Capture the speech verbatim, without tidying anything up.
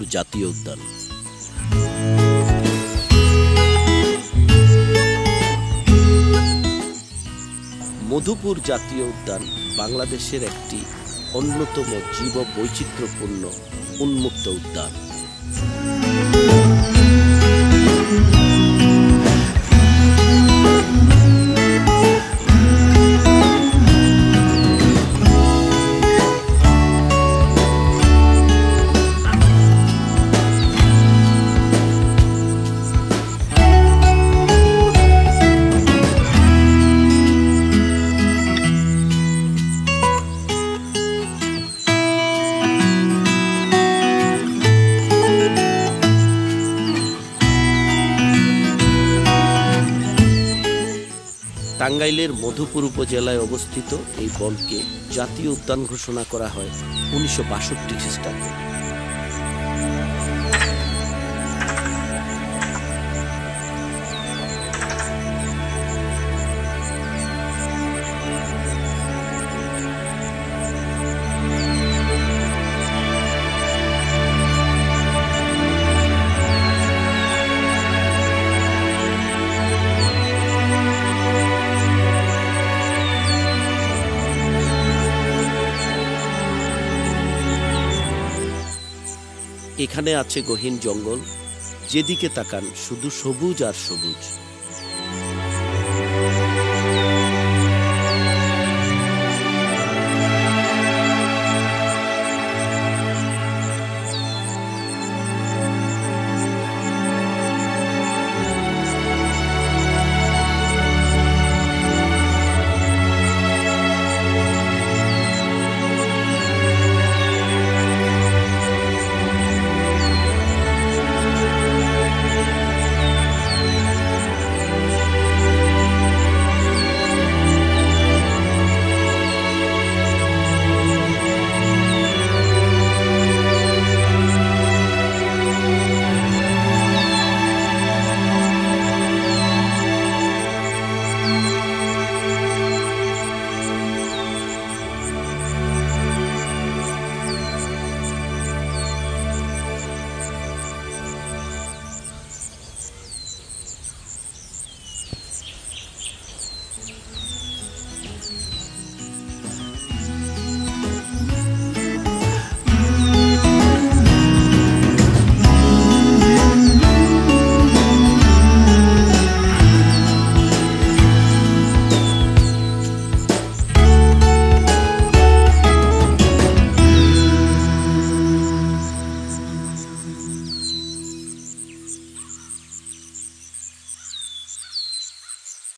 মধুপুর জাতীয় উদ্যান। মধুপুর জাতীয় উদ্যান বাংলাদেশের একটি অন্যতম জীব বৈচিত্র্যপূর্ণ উন্মুক্ত উদ্যান। টাঙ্গাইলের মধুপুর উপজেলায় অবস্থিত এই বনকে জাতীয় উদ্যান ঘোষণা করা হয় উনিশশো বাষট্টি খ্রিস্টাব্দে। এখানে আছে গহীন জঙ্গল, যেদিকে তাকান শুধু সবুজ আর সবুজ।